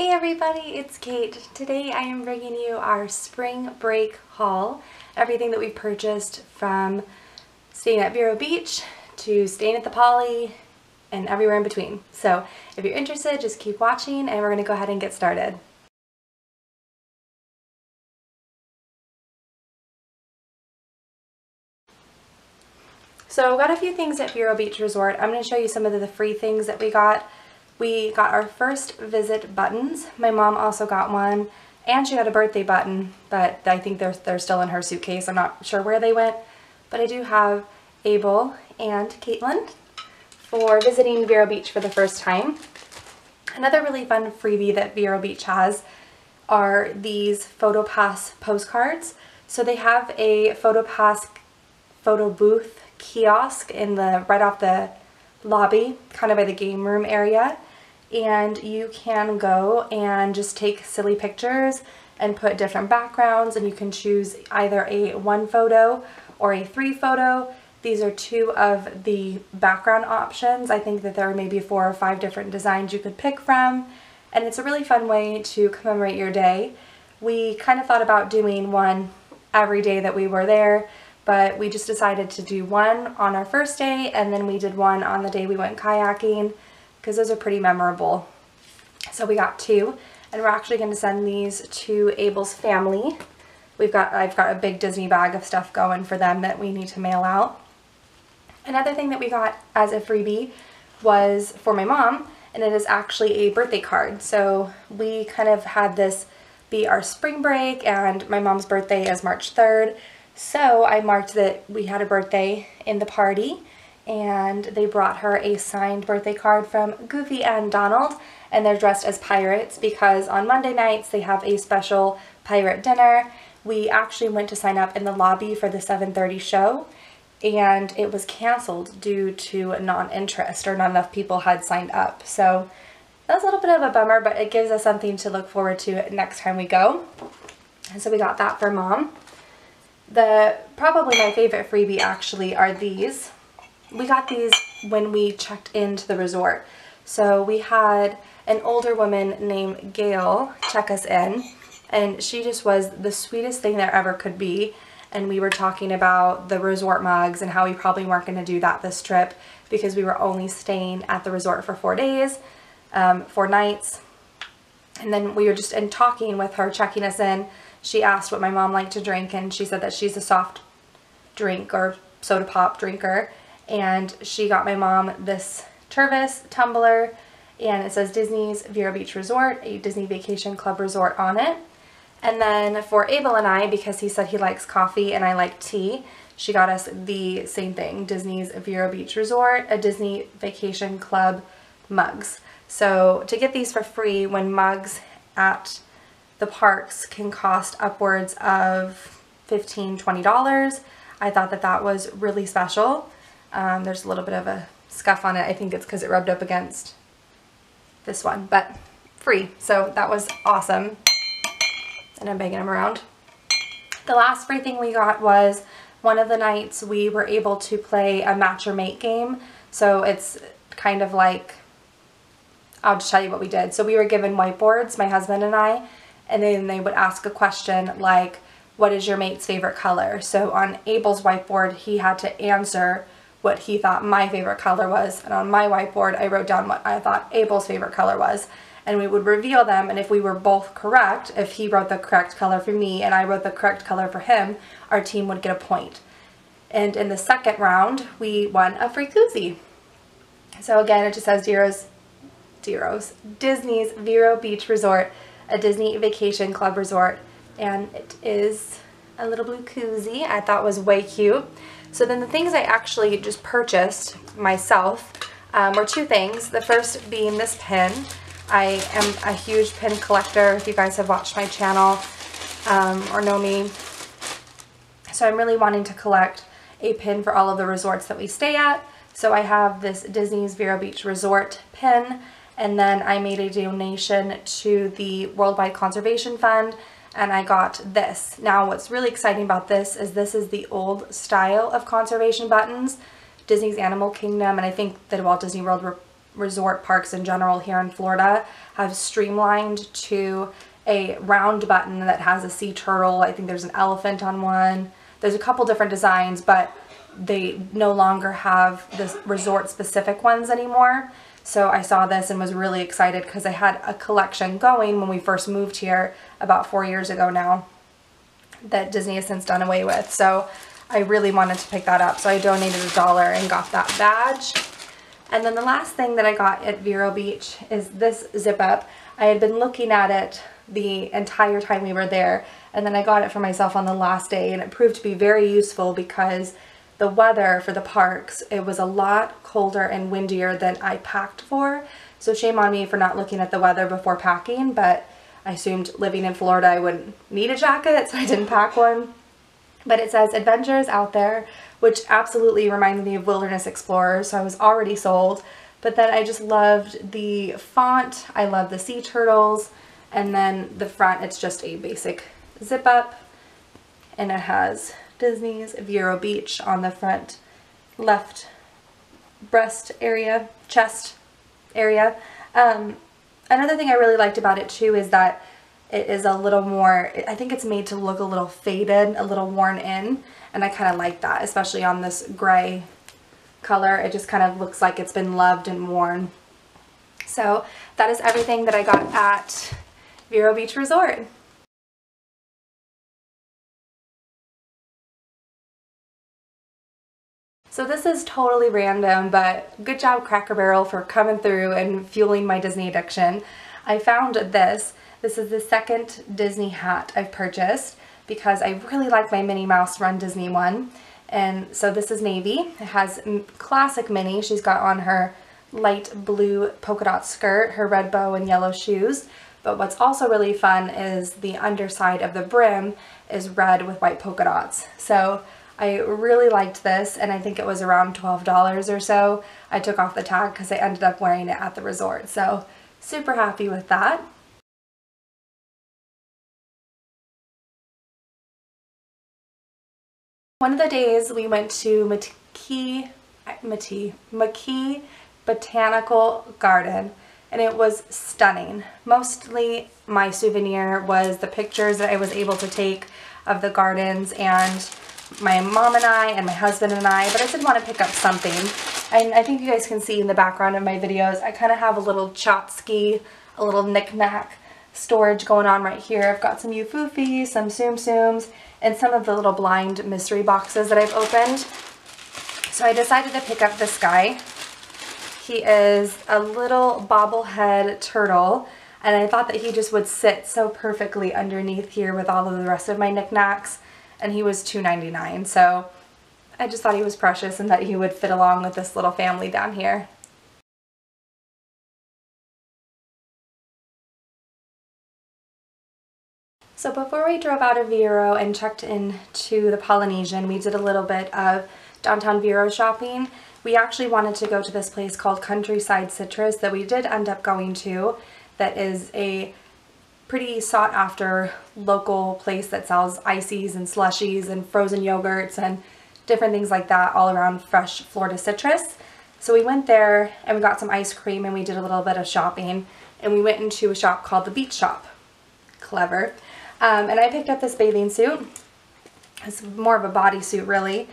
Hey everybody, it's Kate. Today I am bringing you our spring break haul. Everything that we purchased from staying at Vero Beach to staying at the Poly and everywhere in between. So if you're interested, just keep watching and we're going to go ahead and get started. So I've got a few things at Vero Beach Resort. I'm going to show you some of the free things that we got. We got our first visit buttons. My mom also got one, and she got a birthday button, but I think they're still in her suitcase. I'm not sure where they went, but I do have Abel and Caitlin for visiting Vero Beach for the first time. Another really fun freebie that Vero Beach has are these PhotoPass postcards. So they have a PhotoPass photo booth kiosk in the right off the lobby, kind of by the game room area, and you can go and just take silly pictures and put different backgrounds, and you can choose either a 1 photo or a 3 photo. These are 2 of the background options. I think that there are maybe 4 or 5 different designs you could pick from, and it's a really fun way to commemorate your day. We kind of thought about doing one every day that we were there, but we just decided to do one on our first day, and then we did one on the day we went kayaking, because those are pretty memorable. So we got 2, and we're actually going to send these to Abel's family. I've got a big Disney bag of stuff going for them that we need to mail out. Another thing that we got as a freebie was for my mom, and it is actually a birthday card. So we kind of had this be our spring break, and my mom's birthday is March 3rd. So I marked that we had a birthday in the party, and they brought her a signed birthday card from Goofy and Donald, and they're dressed as pirates because on Monday nights they have a special pirate dinner. We actually went to sign up in the lobby for the 7:30 show, and it was canceled due to non-interest, or not enough people had signed up. So that was a little bit of a bummer, but it gives us something to look forward to next time we go. And so we got that for Mom. Probably my favorite freebie actually are these. We got these when we checked into the resort. So we had an older woman named Gail check us in, and she just was the sweetest thing there ever could be. And we were talking about the resort mugs and how we probably weren't going to do that this trip because we were only staying at the resort for 4 nights. And then we were just in talking with her checking us in. She asked what my mom liked to drink, and she said that she's a soft drink or soda pop drinker, and she got my mom this Tervis tumbler, and it says Disney's Vero Beach Resort, a Disney Vacation Club Resort on it. And then for Abel and I, because he said he likes coffee and I like tea, she got us the same thing, Disney's Vero Beach Resort, a Disney Vacation Club mugs. So to get these for free when mugs at the parks can cost upwards of $15, $20. I thought that that was really special. There's a little bit of a scuff on it. I think it's because it rubbed up against this one, but free. So that was awesome. And I'm banging them around. The last free thing we got was one of the nights we were able to play a match or mate game. So it's kind of like, I'll just tell you what we did. So we were given whiteboards, my husband and I, and then they would ask a question like, what is your mate's favorite color? So on Abel's whiteboard, he had to answer what he thought my favorite color was. And on my whiteboard, I wrote down what I thought Abel's favorite color was. And we would reveal them, and if we were both correct, if he wrote the correct color for me and I wrote the correct color for him, our team would get a point. And in the second round, we won a free koozie. So again, it just says Disney's Vero Beach Resort, a Disney Vacation Club Resort, and it is a little blue koozie. I thought was way cute. So then the things I actually just purchased myself were 2 things. The first being this pin. I am a huge pin collector, if you guys have watched my channel or know me. So I'm really wanting to collect a pin for all of the resorts that we stay at. So I have this Disney's Vero Beach Resort pin. And then I made a donation to the Worldwide Conservation Fund, and I got this. Now what's really exciting about this is the old style of conservation buttons. Disney's Animal Kingdom, and I think the Walt Disney World resort parks in general here in Florida have streamlined to a round button that has a sea turtle. I think there's an elephant on one. There's a couple different designs, but they no longer have the resort-specific ones anymore. So I saw this and was really excited because I had a collection going when we first moved here about 4 years ago now that Disney has since done away with. So I really wanted to pick that up. So I donated $1 and got that badge. And then the last thing that I got at Vero Beach is this zip up. I had been looking at it the entire time we were there, and then I got it for myself on the last day, and it proved to be very useful because the weather for the parks, it was a lot colder and windier than I packed for. So shame on me for not looking at the weather before packing, but I assumed living in Florida I wouldn't need a jacket, so I didn't pack one. But it says adventures out there, which absolutely reminded me of Wilderness Explorers, so I was already sold. But then I just loved the font, I love the sea turtles, and then the front, it's just a basic zip up, and it has Disney's Vero Beach on the front left breast area, chest area. Another thing I really liked about it too is that it is a little more, I think it's made to look a little faded, a little worn in, and I kind of like that, especially on this gray color. It just kind of looks like it's been loved and worn. So that is everything that I got at Vero Beach Resort. So this is totally random, but good job Cracker Barrel for coming through and fueling my Disney addiction. I found this. This is the second Disney hat I've purchased because I really like my Minnie Mouse Run Disney one. And so this is navy. It has classic Minnie. She's got on her light blue polka dot skirt, her red bow and yellow shoes. But what's also really fun is the underside of the brim is red with white polka dots. So I really liked this, and I think it was around $12 or so. I took off the tag because I ended up wearing it at the resort, so super happy with that. One of the days we went to McKee Botanical Garden, and it was stunning. Mostly my souvenir was the pictures that I was able to take of the gardens and my mom and I and my husband and I, but I did want to pick up something. And I think you guys can see in the background of my videos, I kind of have a little Chotsky, a little knick-knack storage going on right here. I've got some Yoofooys, some Tsum Tsums, and some of the little blind mystery boxes that I've opened. So I decided to pick up this guy. He is a little bobblehead turtle, and I thought that he just would sit so perfectly underneath here with all of the rest of my knickknacks. And he was $2.99, so I just thought he was precious and that he would fit along with this little family down here. So before we drove out of Vero and checked in to the Polynesian, we did a little bit of downtown Vero shopping. We actually wanted to go to this place called Countryside Citrus that we did end up going to, that is a pretty sought after local place that sells ices and slushies and frozen yogurts and different things like that all around fresh Florida citrus. So we went there and we got some ice cream and we did a little bit of shopping, and we went into a shop called the Beach Shop. Clever. And I picked up this bathing suit. It's more of a bodysuit really.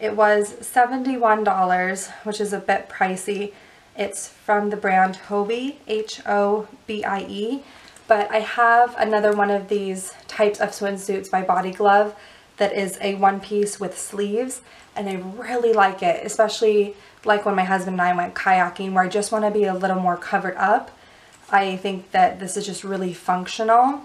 It was $71, which is a bit pricey. It's from the brand Hobie, H-O-B-I-E. But I have another one of these types of swimsuits by Body Glove that is a one-piece with sleeves, and I really like it, especially like when my husband and I went kayaking where I just want to be a little more covered up. I think that this is just really functional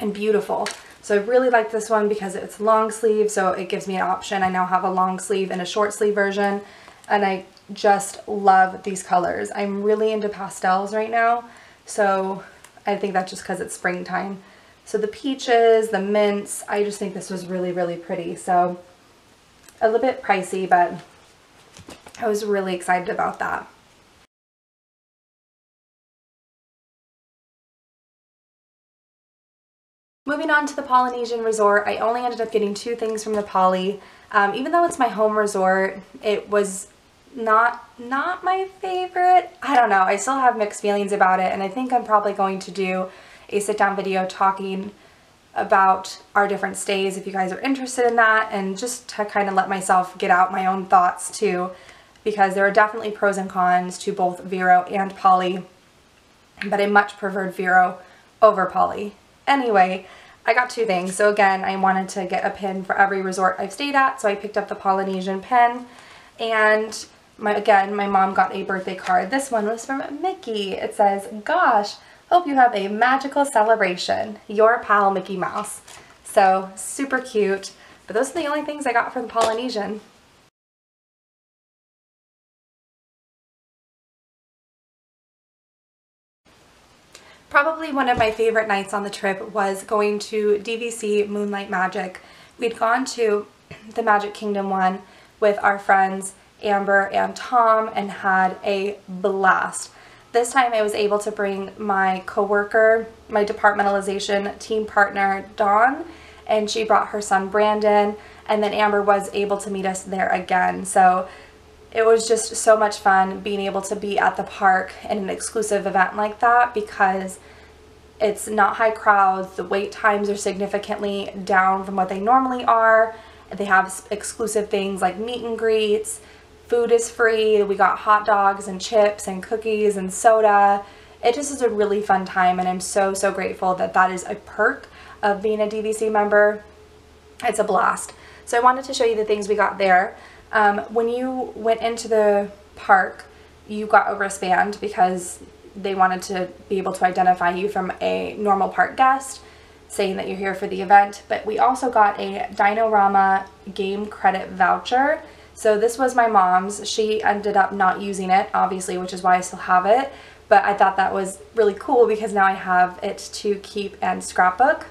and beautiful. So I really like this one because it's long sleeve, so it gives me an option. I now have a long sleeve and a short sleeve version, and I just love these colors. I'm really into pastels right now, so I think that's just because it's springtime. So the peaches, the mints, I just think this was really, really pretty. So a little bit pricey, but I was really excited about that. Moving on to the Polynesian Resort, I only ended up getting two things from the Poly. Even though it's my home resort, it was not my favorite. I don't know, I still have mixed feelings about it, and I think I'm probably going to do a sit-down video talking about our different stays if you guys are interested in that, and just to kind of let myself get out my own thoughts too, because there are definitely pros and cons to both Vero and Polly, but I much preferred Vero over Polly. Anyway, I got two things. So again, I wanted to get a pin for every resort I've stayed at, so I picked up the Polynesian pin, and my mom got a birthday card. This one was from Mickey. It says, "Gosh, hope you have a magical celebration. Your pal, Mickey Mouse." So super cute. But those are the only things I got from Polynesian. Probably one of my favorite nights on the trip was going to DVC Moonlight Magic. We'd gone to the Magic Kingdom one with our friends Amber and Tom and had a blast. This time I was able to bring my coworker, my departmentalization team partner, Dawn, and she brought her son, Brandon, and then Amber was able to meet us there again. So it was just so much fun being able to be at the park in an exclusive event like that, because it's not high crowds, the wait times are significantly down from what they normally are, they have exclusive things like meet and greets, food is free, we got hot dogs and chips and cookies and soda. It just is a really fun time, and I'm so, so grateful that that is a perk of being a DVC member. It's a blast. So I wanted to show you the things we got there. When you went into the park, you got a wristband because they wanted to be able to identify you from a normal park guest, saying that you're here for the event, but we also got a Dino-rama game credit voucher. So this was my mom's. She ended up not using it, obviously, which is why I still have it, but I thought that was really cool because now I have it to keep and scrapbook.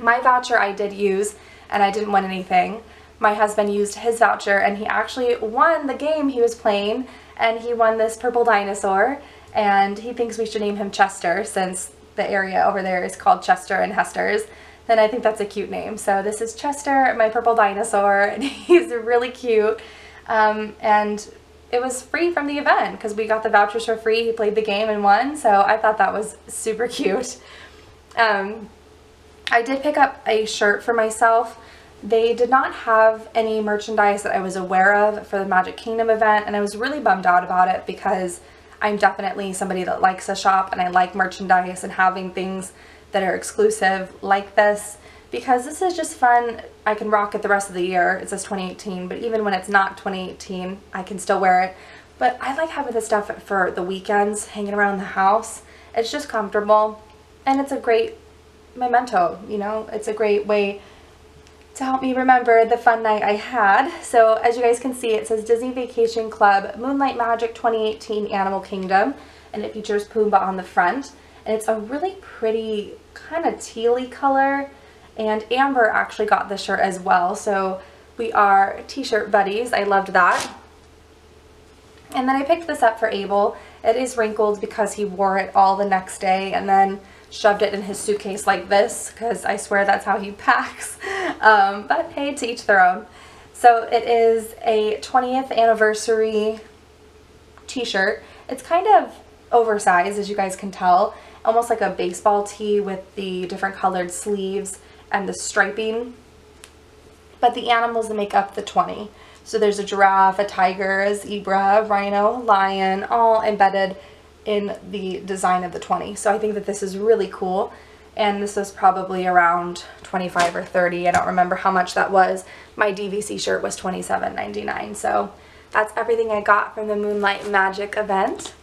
My voucher I did use, and I didn't win anything. My husband used his voucher, and he actually won the game he was playing, and he won this purple dinosaur, and he thinks we should name him Chester since the area over there is called Chester and Hester's. And I think that's a cute name. So this is Chester, my purple dinosaur, and he's really cute. And it was free from the event because we got the vouchers for free. He played the game and won, so I thought that was super cute. I did pick up a shirt for myself. They did not have any merchandise that I was aware of for the Magic Kingdom event, and I was really bummed out about it because I'm definitely somebody that likes a shop, and I like merchandise and having things that are exclusive like this, because this is just fun. I can rock it the rest of the year. It says 2018, but even when it's not 2018, I can still wear it. But I like having this stuff for the weekends, hanging around the house. It's just comfortable, and it's a great memento, you know? It's a great way to help me remember the fun night I had. So as you guys can see, it says Disney Vacation Club Moonlight Magic 2018 Animal Kingdom, and it features Pumbaa on the front. And it's a really pretty kind of tealy color, and Amber actually got this shirt as well, so we are t-shirt buddies. I loved that. And then I picked this up for Abel. It is wrinkled because he wore it all the next day and then shoved it in his suitcase like this, because I swear that's how he packs. But hey, to each their own. So it is a 20th anniversary t-shirt. It's kind of oversized, as you guys can tell, almost like a baseball tee with the different colored sleeves and the striping, but the animals that make up the 20. So there's a giraffe, a tiger, a zebra, a rhino, lion, all embedded in the design of the 20. So I think that this is really cool, and this was probably around 25 or 30. I don't remember how much that was. My DVC shirt was $27.99, so that's everything I got from the Moonlight Magic event.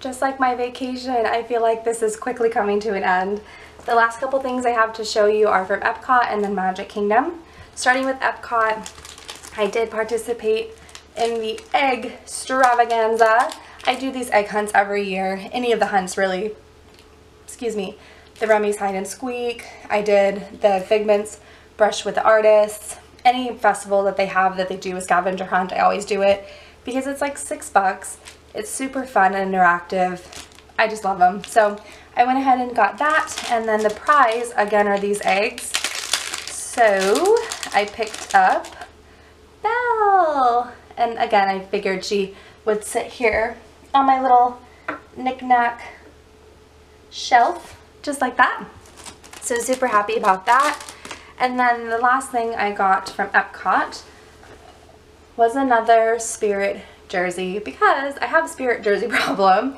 Just like my vacation, I feel like this is quickly coming to an end. The last couple things I have to show you are from Epcot and then Magic Kingdom. Starting with Epcot, I did participate in the egg extravaganza. I do these egg hunts every year, any of the hunts really. Excuse me. The Remy's Hide and Squeak, I did the Figments Brush with the Artists. Any festival that they have that they do a scavenger hunt, I always do it because it's like $6. It's super fun and interactive. I just love them. So I went ahead and got that, and then the prize again are these eggs. So I picked up Belle, and again I figured she would sit here on my little knick-knack shelf just like that. So super happy about that. And then the last thing I got from Epcot was another Spirit Jersey, because I have a Spirit Jersey problem.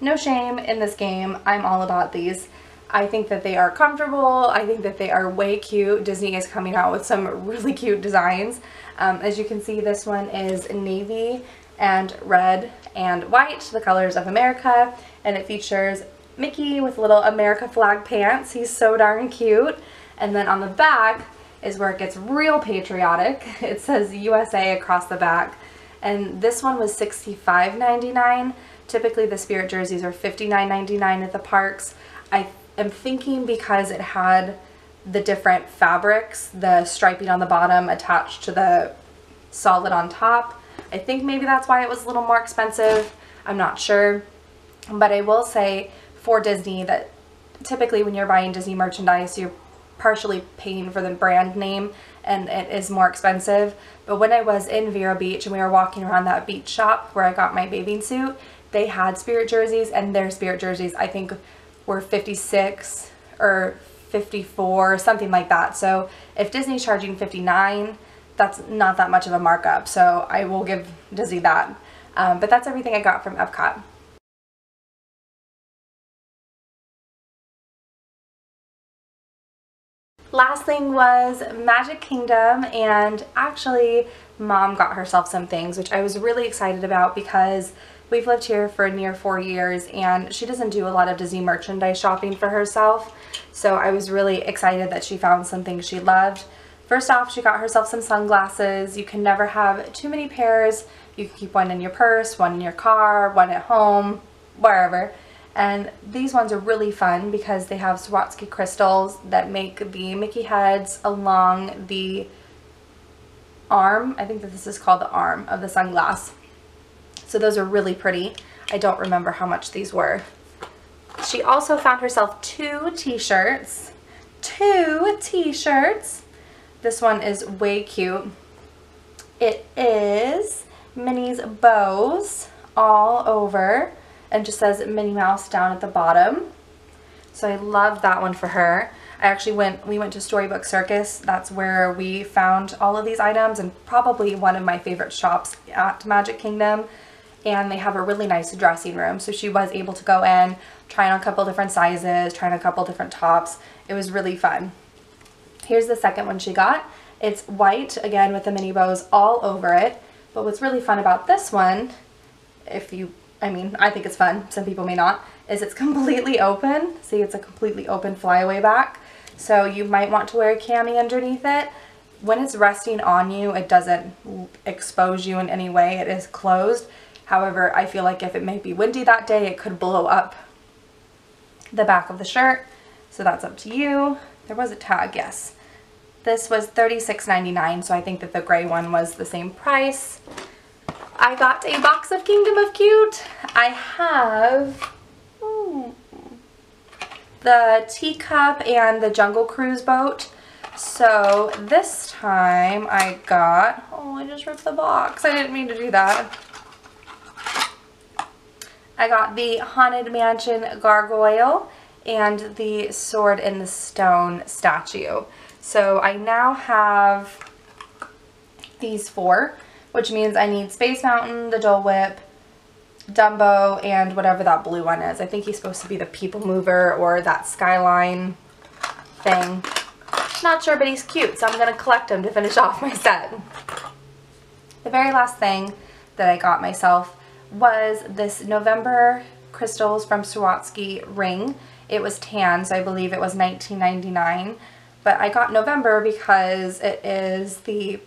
No shame in this game. I'm all about these. I think that they are comfortable. I think that they are way cute. Disney is coming out with some really cute designs. As you can see, this one is navy and red and white, the colors of America, and it features Mickey with little America flag pants. He's so darn cute. And then on the back is where it gets real patriotic. It says USA across the back. And this one was $65.99. Typically the Spirit jerseys are $59.99 at the parks. I am thinking because it had the different fabrics, the striping on the bottom attached to the solid on top, I think maybe that's why it was a little more expensive. I'm not sure. But I will say for Disney that typically when you're buying Disney merchandise, you're partially paying for the brand name and it is more expensive. But when I was in Vero Beach and we were walking around that beach shop where I got my bathing suit, they had Spirit jerseys, and their Spirit jerseys I think were 56 or 54, something like that. So if Disney's charging 59, that's not that much of a markup, so I will give Disney that. But that's everything I got from Epcot. Last thing was Magic Kingdom, and actually Mom got herself some things, which I was really excited about because we've lived here for near 4 years and she doesn't do a lot of Disney merchandise shopping for herself. So I was really excited that she found some things she loved. First off, she got herself some sunglasses. You can never have too many pairs. You can keep one in your purse, one in your car, one at home, wherever. And these ones are really fun because they have Swarovski crystals that make the Mickey heads along the arm. I think that this is called the arm of the sunglass. So those are really pretty. I don't remember how much these were. She also found herself two t-shirts. This one is way cute. It is Minnie's bows all over and just says Minnie Mouse down at the bottom. So I love that one for her. I actually we went to Storybook Circus. That's where we found all of these items, and probably one of my favorite shops at Magic Kingdom. And they have a really nice dressing room. So she was able to go in, try on a couple different sizes, try on a couple different tops. It was really fun. Here's the second one she got. It's white, again, with the mini bows all over it. But what's really fun about this one, I think it's fun, some people may not, is it's completely open. See, it's a completely open flyaway back. So you might want to wear a cami underneath it. When it's resting on you, it doesn't expose you in any way. It is closed. However, I feel like if it may be windy that day, it could blow up the back of the shirt. So that's up to you. There was a tag, yes. This was $36.99, so I think that the gray one was the same price. I got a box of Kingdom of Cute. I have the teacup and the Jungle Cruise boat. So this time I got, I just ripped the box. I didn't mean to do that. I got the Haunted Mansion gargoyle and the Sword in the Stone statue. So I now have these four, which means I need Space Mountain, the Dole Whip, Dumbo, and whatever that blue one is. I think he's supposed to be the People Mover or that Skyline thing. Not sure, but he's cute, so I'm going to collect him to finish off my set. The very last thing that I got myself was this November crystals from Swarovski ring. It was tan, so I believe it was $19.99, but I got November because it is the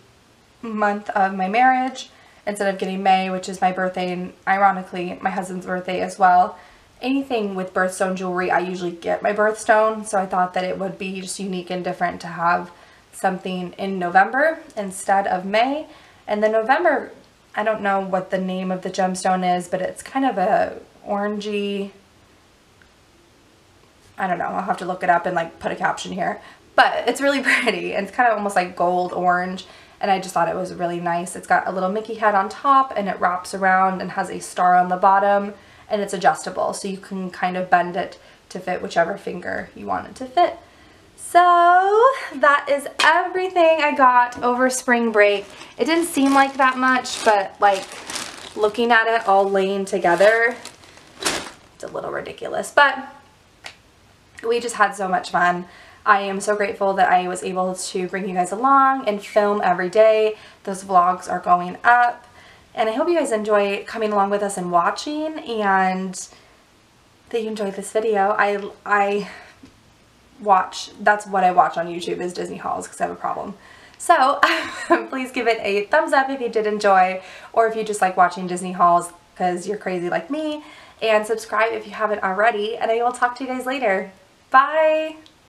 month of my marriage instead of getting May, which is my birthday, and ironically my husband's birthday as well. Anything with birthstone jewelry, I usually get my birthstone, so I thought that it would be just unique and different to have something in November instead of May. And the November, I don't know what the name of the gemstone is, but it's kind of a orangey I don't know, I'll have to look it up and like put a caption here. But it's really pretty and it's kind of almost like gold orange, and I just thought it was really nice. It's got a little Mickey head on top and it wraps around and has a star on the bottom, and it's adjustable so you can kind of bend it to fit whichever finger you want it to fit. So that is everything I got over spring break. It didn't seem like that much, but like looking at it all laying together, it's a little ridiculous, but we just had so much fun. I am so grateful that I was able to bring you guys along and film every day. Those vlogs are going up, and I hope you guys enjoy coming along with us and watching, and that you enjoyed this video. That's what I watch on YouTube is Disney hauls because I have a problem. So please give it a thumbs up if you did enjoy, or if you just like watching Disney hauls because you're crazy like me, and subscribe if you haven't already, and I will talk to you guys later. Bye!